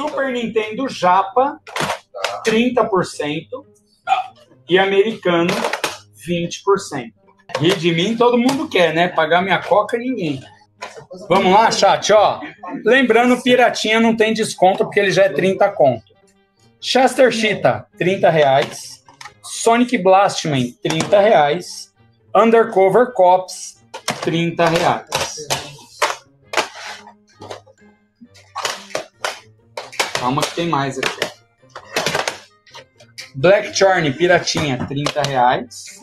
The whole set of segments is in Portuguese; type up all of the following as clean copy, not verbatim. Super Nintendo japa, 30%. E americano, 20%. Rir de mim todo mundo quer, né? Pagar minha coca, ninguém. Vamos lá, chat, ó. Lembrando, Piratinha não tem desconto porque ele já é 30 conto. Chester Cheetah, 30 reais. Sonic Blastman, 30 reais. Undercover Cops, 30 reais. Calma que tem mais aqui. Blackchorn, Piratinha, 30 reais.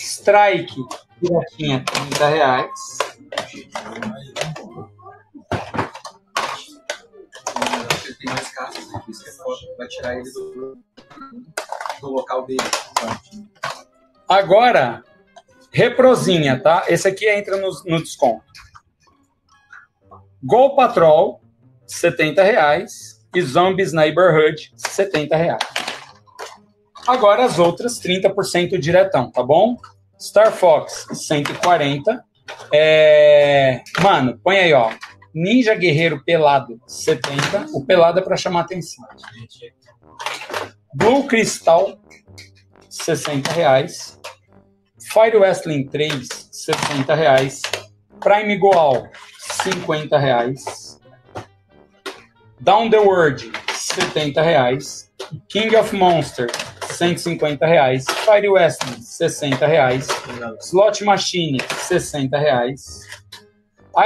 Strike, Piratinha, 30 reais. Tem mais caças aqui, isso que é foda. Vai tirar ele do local dele. Agora, reprozinha, tá? Esse aqui entra no desconto. Gol Patrol, 70 reais. E Zombies Neighborhood, 70 reais. Agora as outras, 30% diretão, tá bom? Star Fox, 140. Mano, põe aí, ó. Ninja Guerreiro Pelado, 70. O pelado é pra chamar atenção. Blue Crystal, 60 reais. Fire Wrestling 3, 60 reais. Prime Goal, 50 reais. Down the World, 70 reais. King of Monsters, 150 reais. Fire Western, 60 reais. Slot Machine, 60 reais.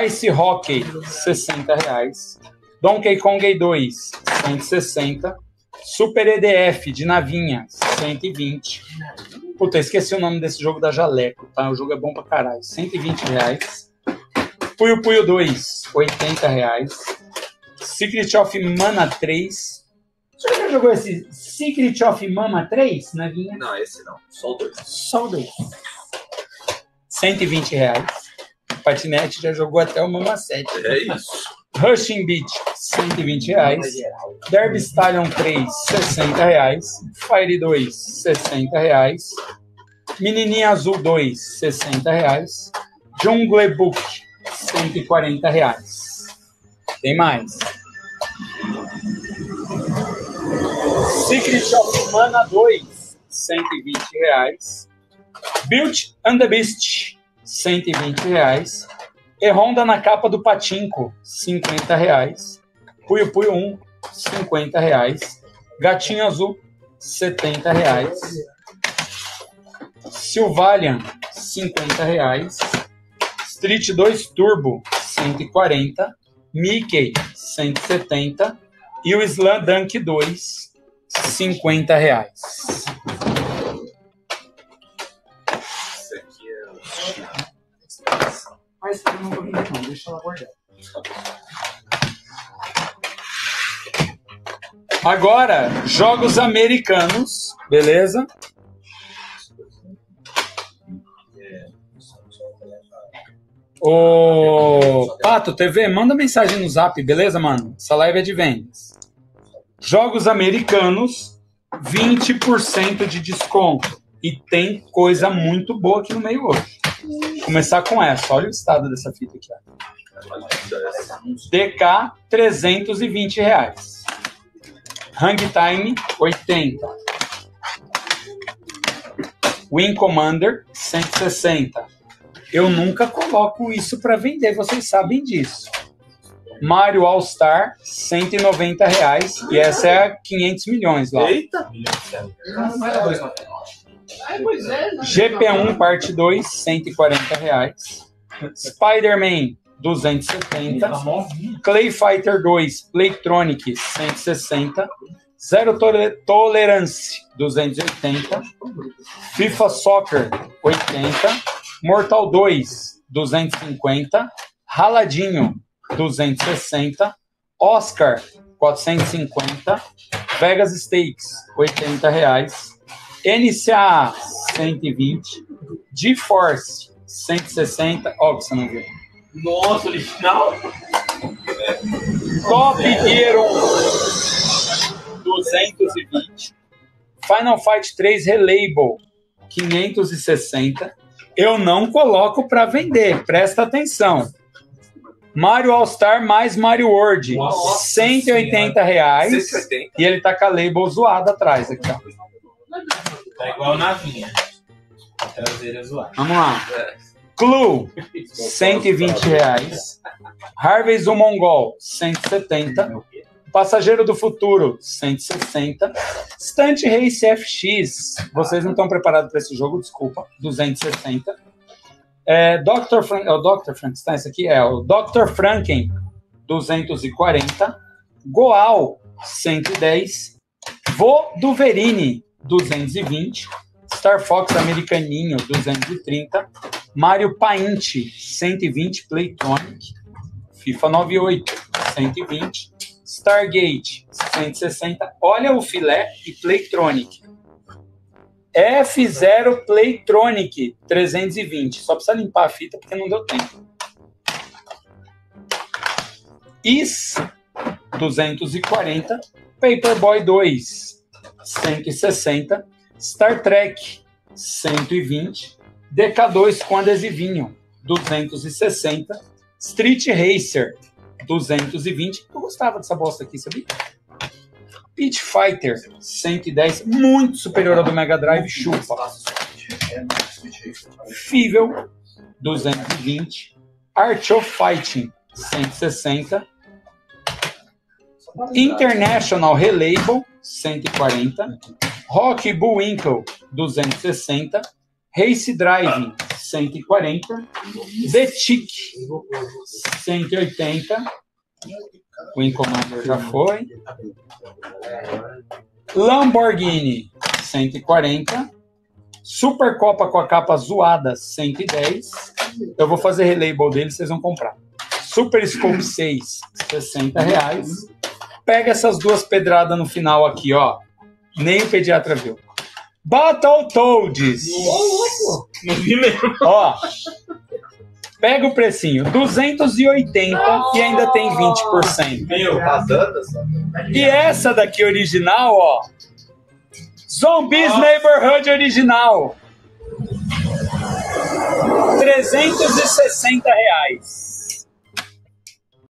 Ice Hockey, 60 reais. Donkey Kong 2, 160. Super EDF de Navinha, 120. Puta, esqueci o nome desse jogo da Jaleco, tá? O jogo é bom pra caralho. 120 reais. Puyo Puyo 2, 80 reais. Secret of Mana 3. Você já jogou esse Secret of Mana 3, Navinha? Não, esse não. Só o 2. Só o 2. 120 reais. Patinete já jogou até o Mama 7. É isso. Rushing Beach, 120 reais. Derby Stallion 3, 60 reais. Fire 2, 60 reais. Menininha Azul 2, 60 reais. Jungle Book, 140 reais. Tem mais. Secret of Mana 2, 120 reais. Beauty and the Beast, 120 reais. E Honda na capa do Patinco, 50 reais. Puyo Puyo 1, 50 reais. Gatinho Azul, 70 reais. Silvalian, 50 reais. Street 2 Turbo, 140. Mickey, 170. E o Slam Dunk 2, 50 reais. Isso aqui é... Mas eu não vou vir não, deixa ela guardar. Agora, jogos americanos, beleza? Ô, Pato TV, manda mensagem no zap, beleza, mano? Essa live é de vendas. Jogos americanos, 20% de desconto. E tem coisa muito boa aqui no meio hoje. Vou começar com essa. Olha o estado dessa fita aqui. DK, 320 reais. Hang Time, 80. Wing Commander, 160. Eu nunca coloco isso para vender, vocês sabem disso. Mario All Star, 190 reais. E essa é a 500 milhões lá. Eita! GP1 parte 2, 140 reais. Spider-Man, 270. Clay Fighter 2, Playtronic, 160. Zero Tolerance, 280. FIFA Soccer, 80. Mortal 2, 250. Raladinho, 260, Oscar, 450, Vegas Stakes, 80 reais, NCAA, 120, GeForce, 160, ó, que você não viu. Nossa, original! Top Gear 1, 220, Final Fight 3 Relabel, 560, eu não coloco para vender, presta atenção. Mario All-Star mais Mario World, nossa, R$180. 180? E ele tá com a label zoada atrás aqui, ó. Tá igual a navinha. A traseira zoada. Vamos lá. Clue, R$120. Harvey's o Mongol, 170. Passageiro do Futuro, 160. Stunt Race FX, vocês não estão preparados para esse jogo, desculpa, 260. O Dr. Franken, 240. Goal, 110. Vô do Verini, 220. Star Fox Americaninho, 230. Mario Paint, 120. Playtronic. FIFA 98, 120. Stargate, 160. Olha o filé e Playtronic. F0 Playtronic, 320. Só precisa limpar a fita porque não deu tempo. IS, 240. Paperboy 2, 160. Star Trek, 120. DK2 com adesivinho, 260. Street Racer, 220. Eu gostava dessa bosta aqui, sabia? Pit Fighter, 110. Muito superior ao do Mega Drive, chupa. Fível, 220. Art of Fighting, 160. International Relabel, 140. Rock Bullwinkle, 260. Race Driving, 140. The Tick, 180. Wing Commander já foi. Lamborghini, 140. Supercopa com a capa zoada, 110. Eu vou fazer relabel dele, vocês vão comprar. Super Scope 6, R$60. Pega essas duas pedradas no final aqui, ó. Nem o pediatra viu. Battletoads. Não vi mesmo. Ó, pega o precinho, 280 e ainda tem 20%. Meu, tá dando essa. E essa daqui original, ó. Zombies Neighborhood original. R$360.